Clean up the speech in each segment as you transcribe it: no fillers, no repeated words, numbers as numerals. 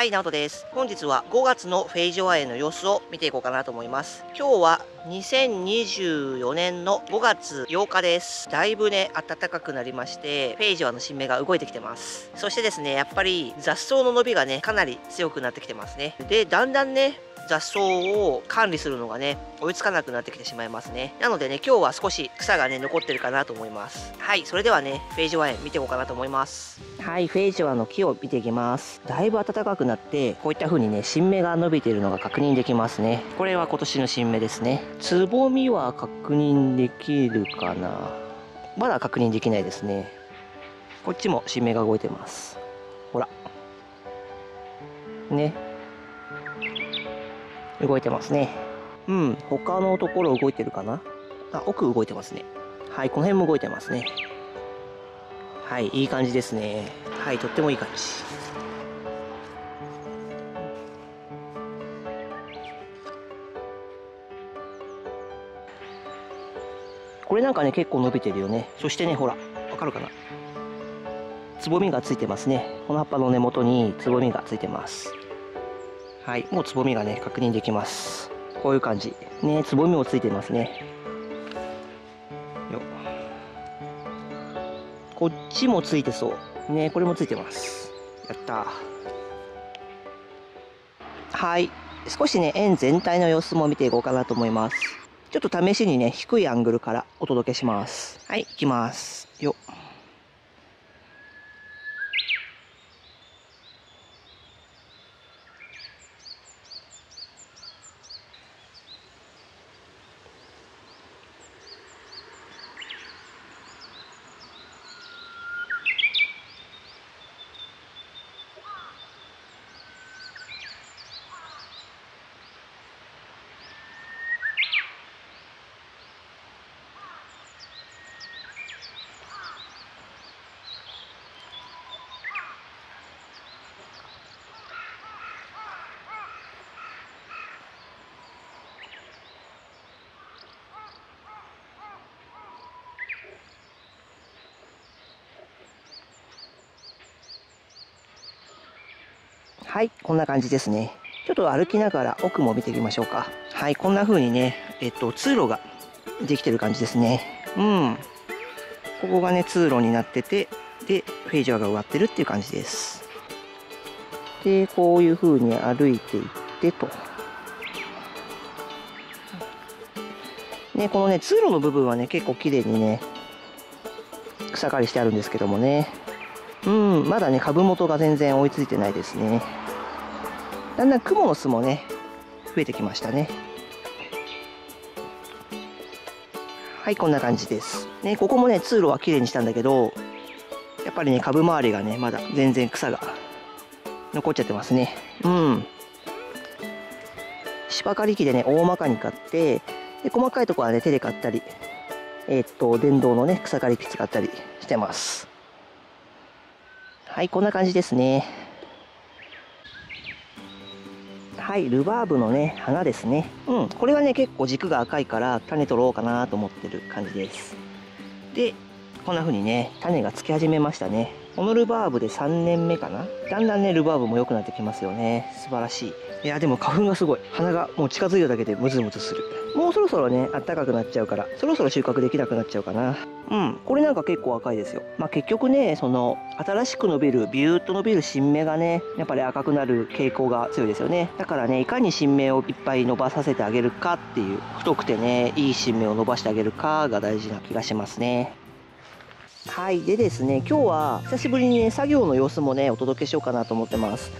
はい、ナオトです。本日は5月のフェイジョア園の様子を見ていこうかなと思います。今日は2024年の5月8日です。だいぶね、暖かくなりまして、フェイジョアの新芽が動いてきてます。そしてですね、やっぱり雑草の伸びがね、かなり強くなってきてますね。で、だんだんね、雑草を管理するのがね追いつかなくなってきてしまいますね。なのでね今日は少し草がね残ってるかなと思います。はい、それではねフェイジョア園見ていこうかなと思います。はい、フェイジョアの木を見ていきます。だいぶ暖かくなってこういった風にね新芽が伸びているのが確認できますね。これは今年の新芽ですね。つぼみは確認できるかな。まだ確認できないですね。こっちも新芽が動いてます。ほらね、動いてますね。うん、他のところ動いてるかな。あ、奥動いてますね。はい、この辺も動いてますね。はい、いい感じですね。はい、とってもいい感じ。これなんかね、結構伸びてるよね。そしてね、ほら、わかるかな。つぼみがついてますね。この葉っぱの根元につぼみがついてます。はい、もうつぼみがね確認できます。こういう感じね、つぼみもついてますね。よ、こっちもついてそうね。これもついてます。やった。はい、少しね園全体の様子も見ていこうかなと思います。ちょっと試しにね低いアングルからお届けします。はい、いきます。よっ、はい、こんな感じですね。ちょっと歩きながら奥も見ていきましょうか。はい、こんな風にね、通路ができてる感じですね。うん。ここがね、通路になってて、で、フェイジョアが植わってるっていう感じです。で、こういう風に歩いていってと。ね、このね、通路の部分はね、結構綺麗にね、草刈りしてあるんですけどもね。うん、まだね、株元が全然追いついてないですね。だんだんクモの巣もね、増えてきましたね。はい、こんな感じです。ね、ここもね、通路はきれいにしたんだけど、やっぱりね、株周りがね、まだ全然草が残っちゃってますね。うん。芝刈り機でね、大まかに刈って、で細かいところはね、手で刈ったり、電動のね、草刈り機使ったりしてます。はい、こんな感じですね。はい、ルバーブのね、花ですね。うん、これはね、結構軸が赤いから種取ろうかなと思ってる感じです。で、こんな風にね、種がつき始めましたね。このルバーブで3年目かな。だんだんね、ルバーブも良くなってきますよね。素晴らしい。いや、でも花粉がすごい。花がもう近づいただけでムズムズする。もうそろそろね、あったかくなっちゃうから、そろそろ収穫できなくなっちゃうかな。うん、これなんか結構赤いですよ。まあ結局ね、その新しく伸びるビューッと伸びる新芽がね、やっぱり赤くなる傾向が強いですよね。だからね、いかに新芽をいっぱい伸ばさせてあげるかっていう、太くてねいい新芽を伸ばしてあげるかが大事な気がしますね。はい、でですね、今日は久しぶりにね作業の様子もねお届けしようかなと思ってます。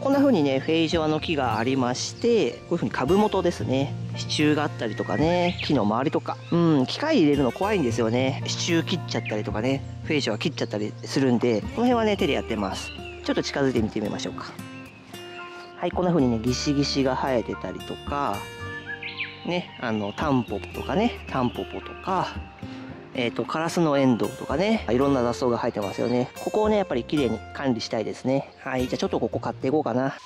こんな風にねフェイジョアの木がありまして、こういう風に株元ですね、支柱があったりとかね、木の周りとか、うん、機械入れるの怖いんですよね。支柱切っちゃったりとかね、フェイジョア切っちゃったりするんで、この辺はね手でやってます。ちょっと近づいて見てみましょうか。はい、こんな風にねギシギシが生えてたりとかね、タンポポとかね、タンポポとかカラスのエンドウとかね、いろんな雑草が生えてますよね。ここをねやっぱりきれいに管理したいですね。はい、じゃあちょっとここ刈っていこうかな。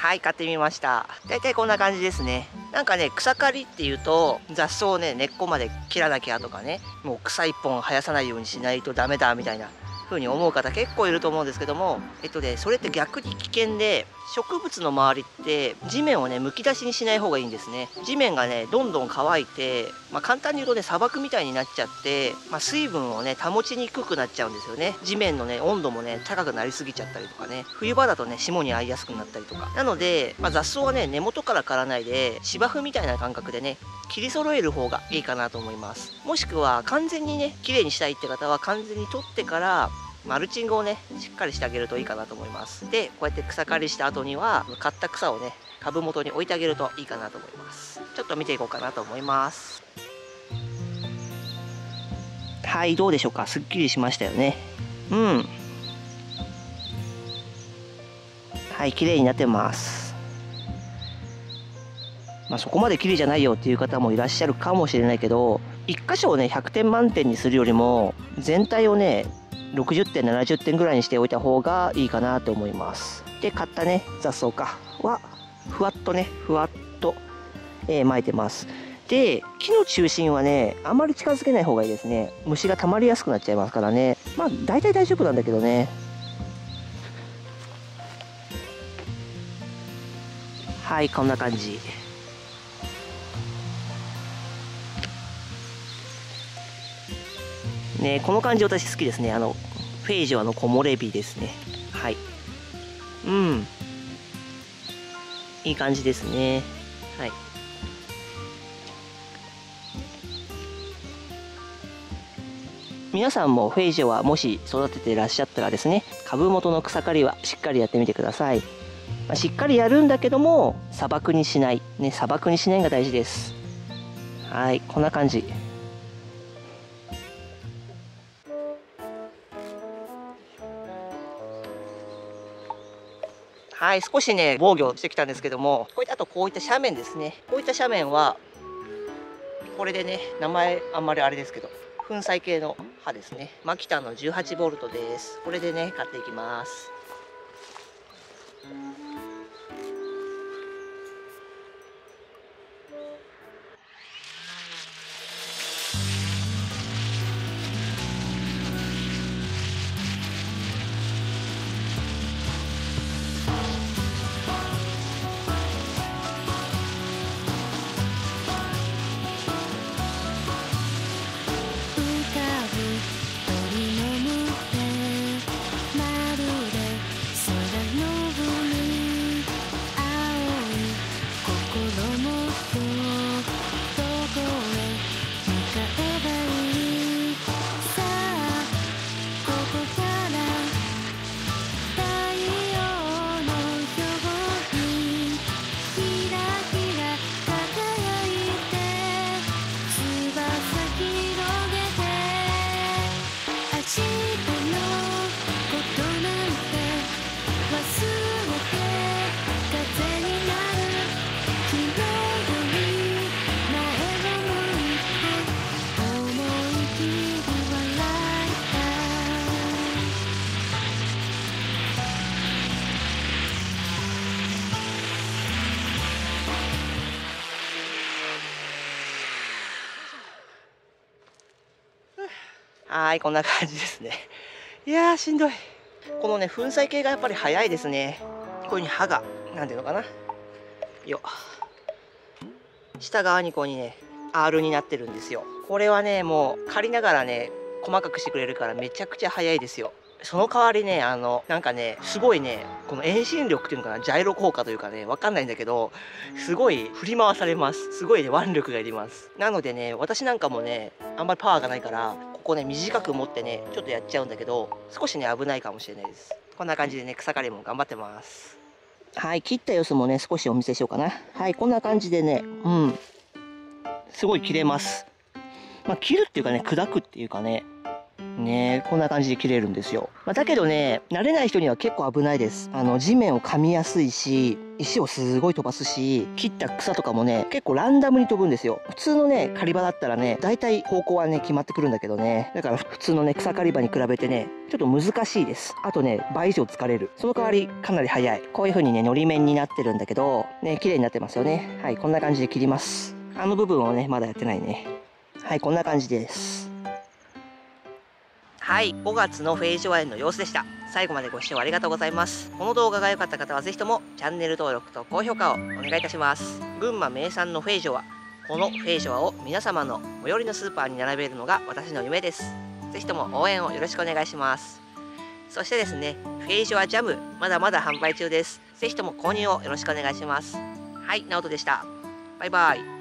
はい、買ってみました。大体こんな感じですね。なんかね、草刈りっていうと雑草をね、根っこまで切らなきゃとかね、もう草一本生やさないようにしないとダメだみたいな風に思う方結構いると思うんですけども、それって逆に危険で、植物の周りって地面をね、むき出しにしない方がいいんですね。地面がね、どんどん乾いて、簡単に言うとね、砂漠みたいになっちゃって、水分をね、保ちにくくなっちゃうんですよね。地面のね、温度もね、高くなりすぎちゃったりとかね、冬場だとね、霜に遭いやすくなったりとか。なので、雑草はね、根元から刈らないで、芝生みたいな感覚でね、切り揃える方がいいかなと思います。もしくは完全にね、綺麗にしたいって方は完全に取ってから、マルチングをね、しっかりしてあげるといいかなと思います。で、こうやって草刈りした後には、刈った草をね、株元に置いてあげるといいかなと思います。ちょっと見ていこうかなと思います。はい、どうでしょうか。すっきりしましたよね。うん。はい、綺麗になってます。そこまで綺麗じゃないよっていう方もいらっしゃるかもしれないけど、一箇所をね、100点満点にするよりも、全体をね、60点70点ぐらいにしておいた方がいいかなと思います。で、買ったね、雑草かはふわっとね、ふわっと、巻いてます。で、木の中心はね、あんまり近づけない方がいいですね。虫が溜まりやすくなっちゃいますからね。大体大丈夫なんだけどね。はい、こんな感じ。ね、この感じ私好きですね。フェイジョアの木漏れ日ですね。はい。うん。いい感じですね。はい。皆さんもフェイジョアもし育てていらっしゃったらですね、株元の草刈りはしっかりやってみてください。しっかりやるんだけども、砂漠にしない。ね、砂漠にしないが大事です。はい、こんな感じ。はい、少しね、防御してきたんですけども、こういった斜面ですね。こういった斜面は、これでね、名前あんまりあれですけど、粉砕系の刃ですね。マキタの18ボルトです。これでね、刈っていきます。はい、こんな感じですね。いやー、しんどい。このね、粉砕系がやっぱり早いですね。こういう風に刃が、なんていうのかな。よっ。下側にこうにね、R になってるんですよ。これはね、もう、刈りながらね、細かくしてくれるからめちゃくちゃ早いですよ。その代わりね、なんかね、すごいね、この遠心力っていうのかな、ジャイロ効果というかね、わかんないんだけど、すごい振り回されます。すごいね、腕力がいります。なのでね、私なんかもね、あんまりパワーがないから、ここね、短く持ってね、ちょっとやっちゃうんだけど、少しね、危ないかもしれないです。こんな感じでね、草刈りも頑張ってます。はい、切った様子もね、少しお見せしようかな。はい、こんな感じでね、うん。すごい切れます。切るっていうかね、砕くっていうかね、ね、こんな感じで切れるんですよ。だけどね、慣れない人には結構危ないです。地面を噛みやすいし、石をすごい飛ばすし、切った草とかもね、結構ランダムに飛ぶんですよ。普通のね、狩り場だったらね、大体方向はね、決まってくるんだけどね。だから普通のね、草狩り場に比べてね、ちょっと難しいです。あとね、倍以上疲れる。その代わり、かなり早い。こういう風にね、のり面になってるんだけど、ね、綺麗になってますよね。はい、こんな感じで切ります。あの部分をね、まだやってないね。はい、こんな感じです。はい、5月のフェイジョア園の様子でした。最後までご視聴ありがとうございます。この動画が良かった方はぜひともチャンネル登録と高評価をお願いいたします。群馬名産のフェイジョア。このフェイジョアを皆様の最寄りのスーパーに並べるのが私の夢です。ぜひとも応援をよろしくお願いします。そしてですね、フェイジョアジャム、まだまだ販売中です。ぜひとも購入をよろしくお願いします。はい、ナオトでした。バイバイ。